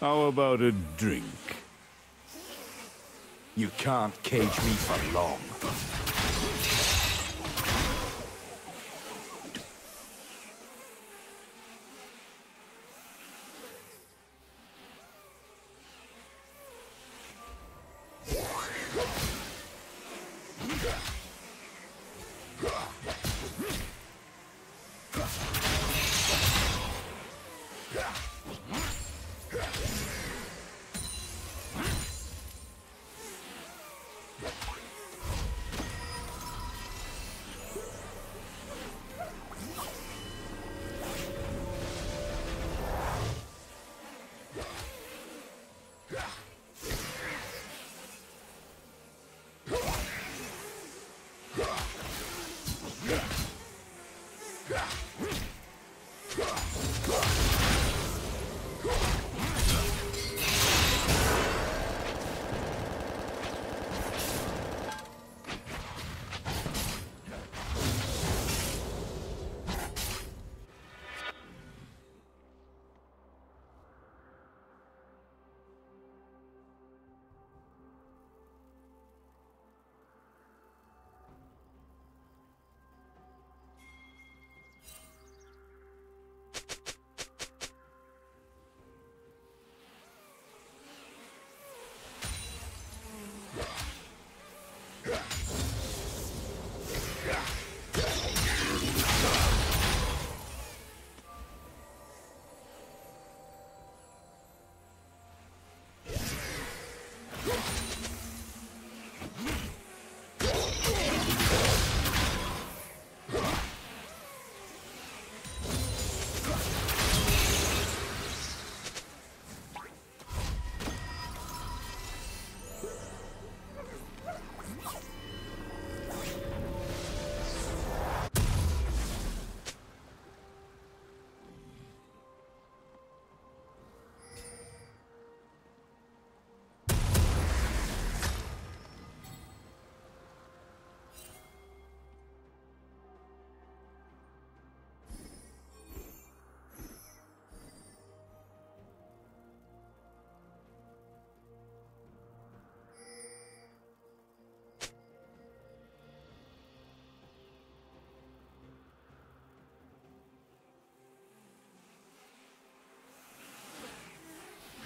How about a drink? You can't cage me for long.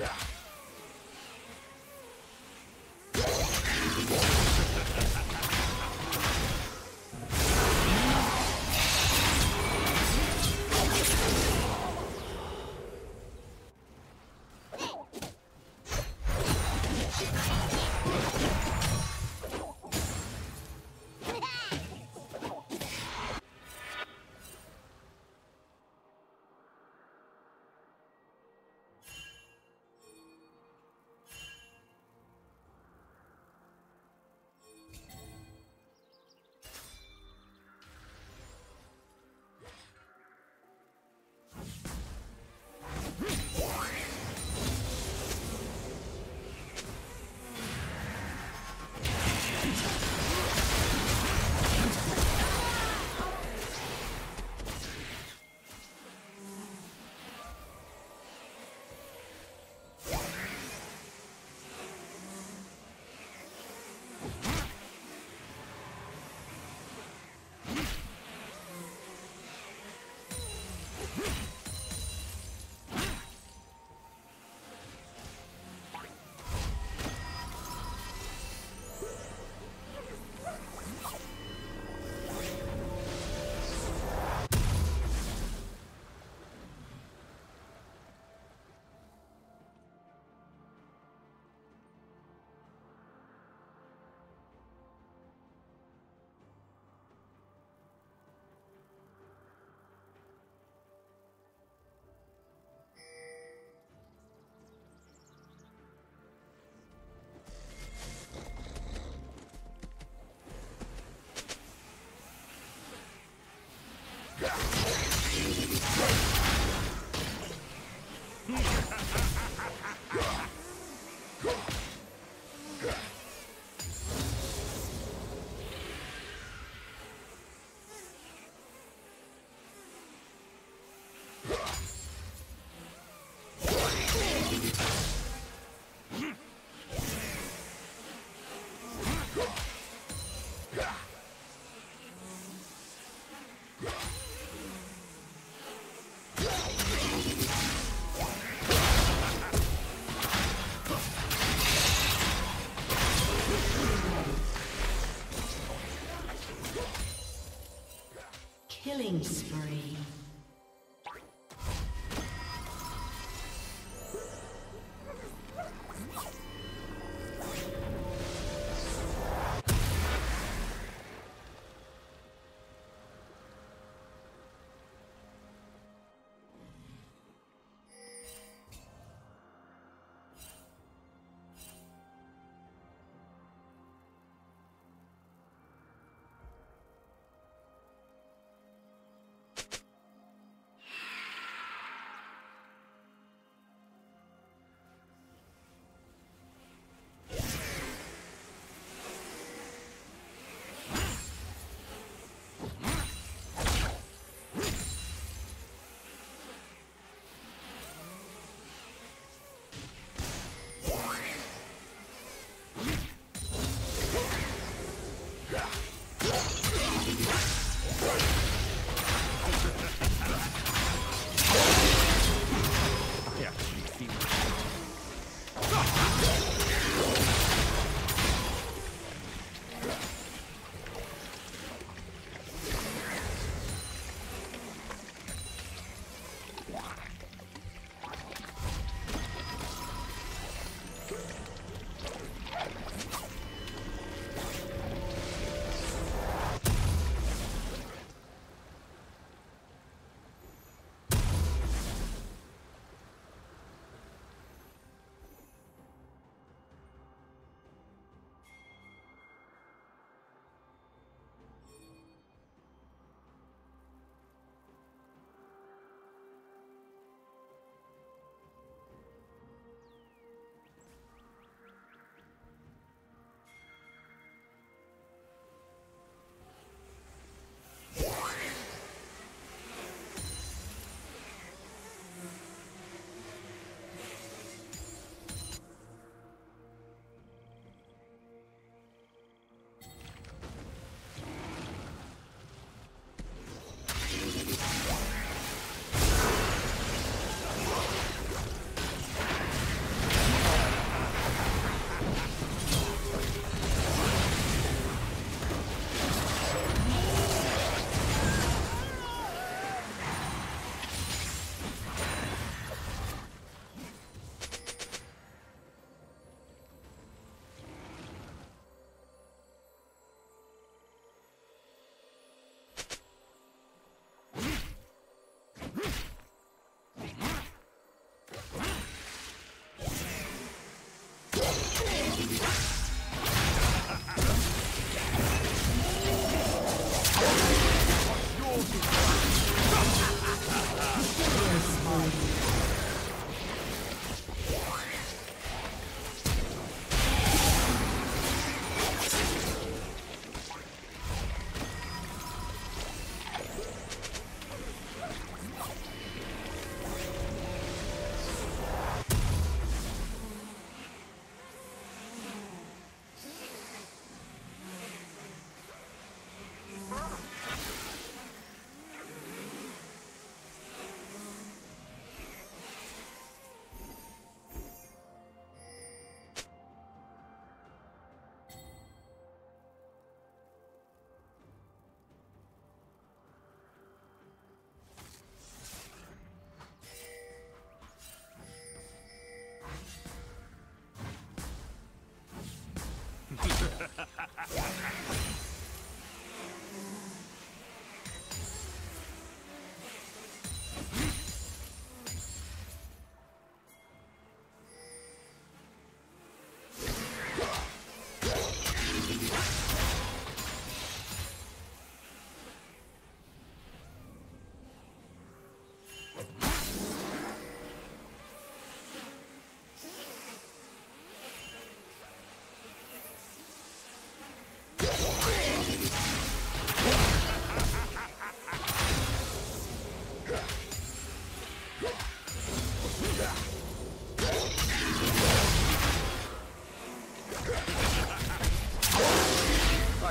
Yeah.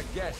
I guess.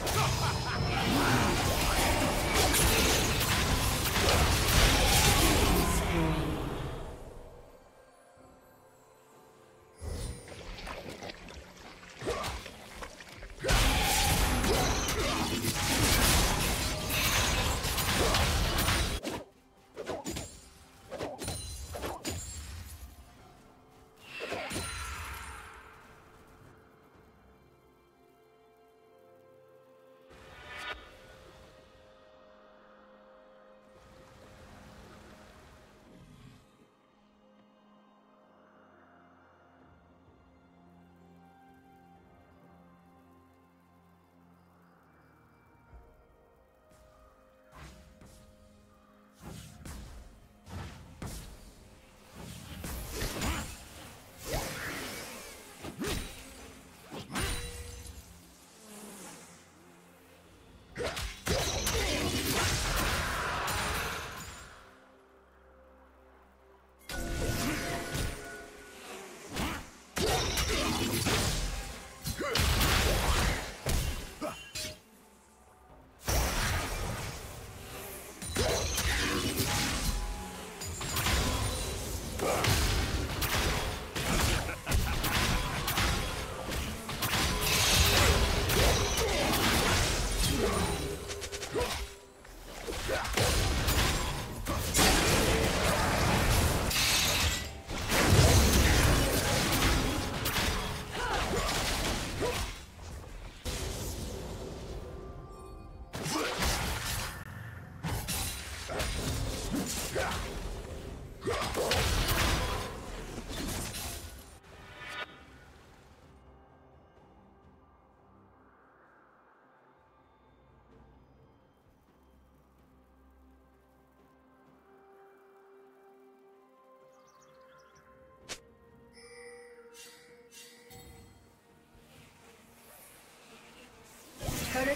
Turret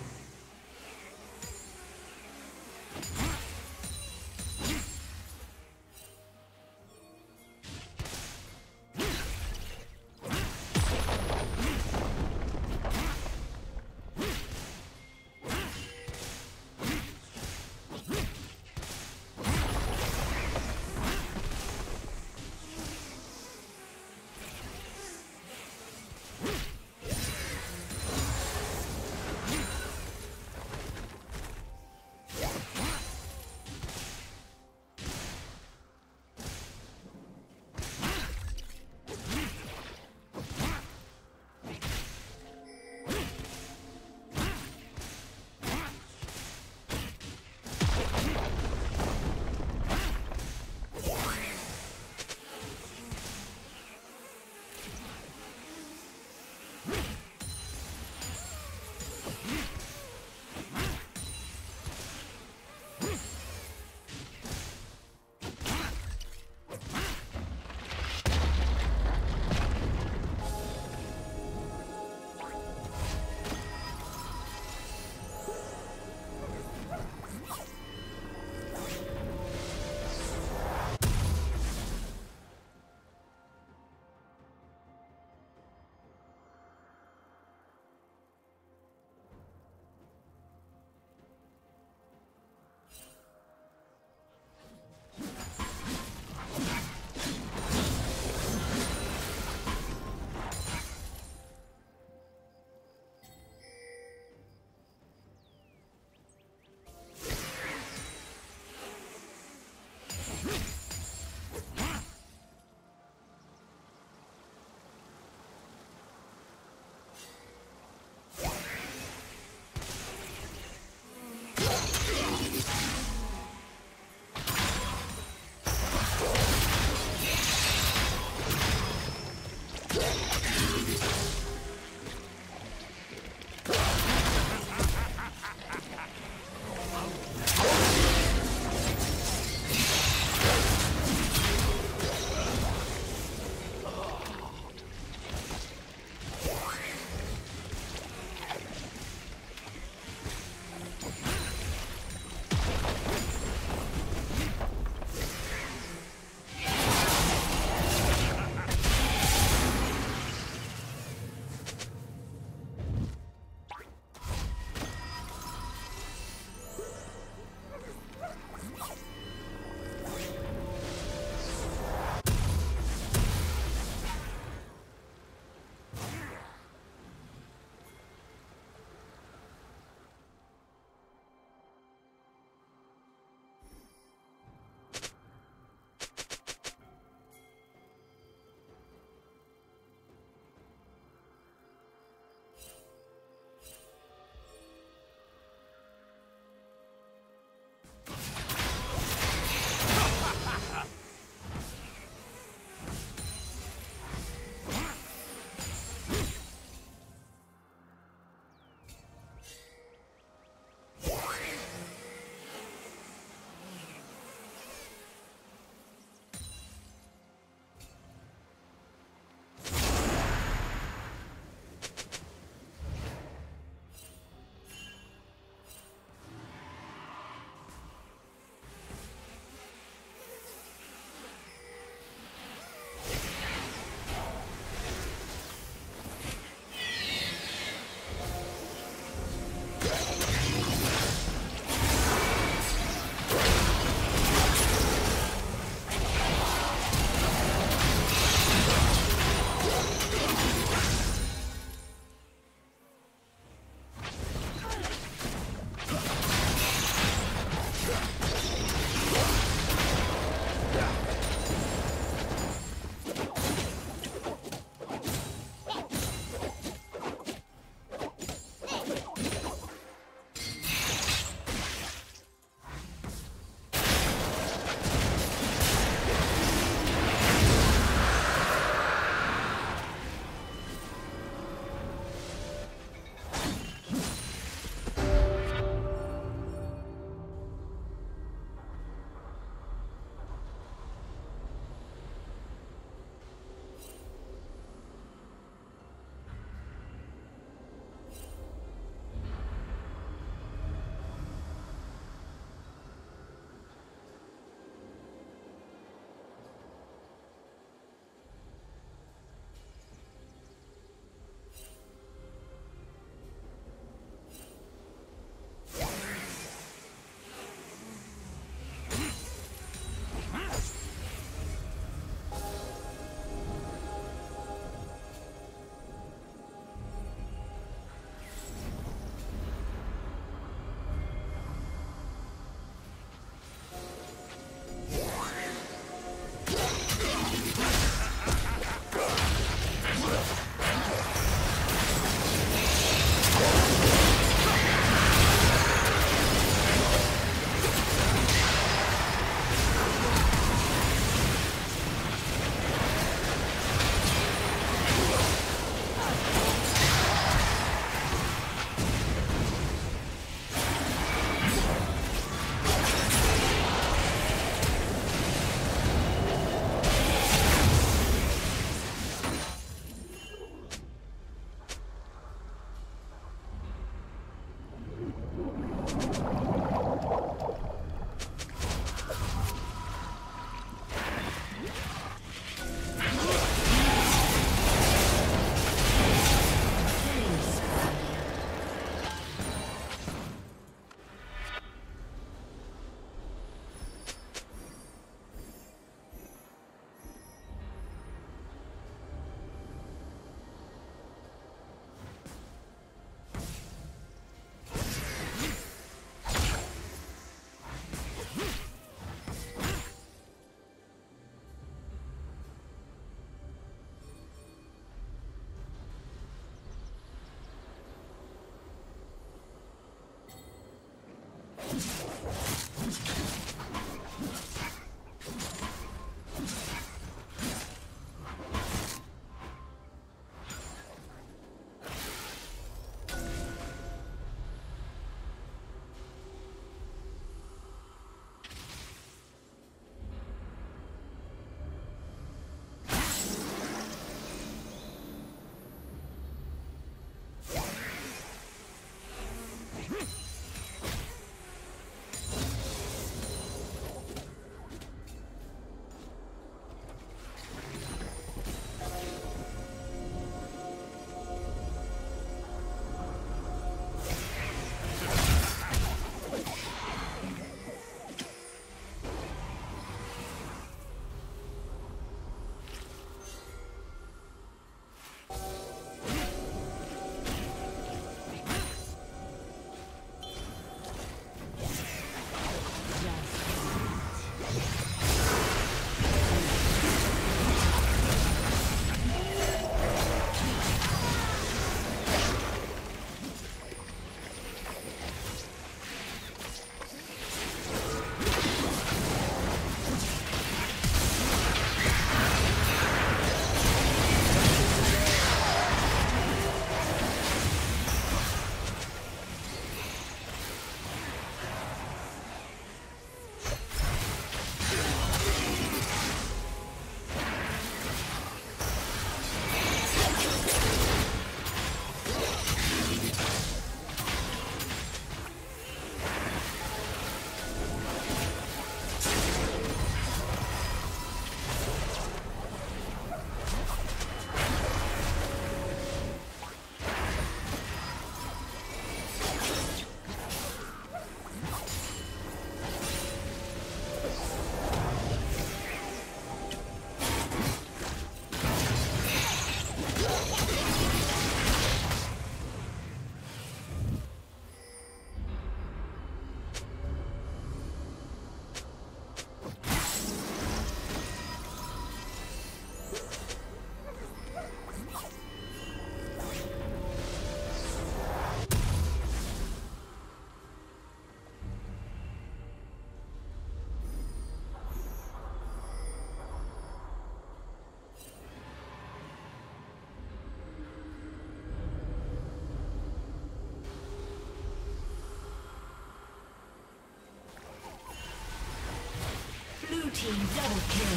Team double kill.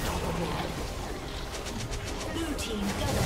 Unstoppable. Blue team double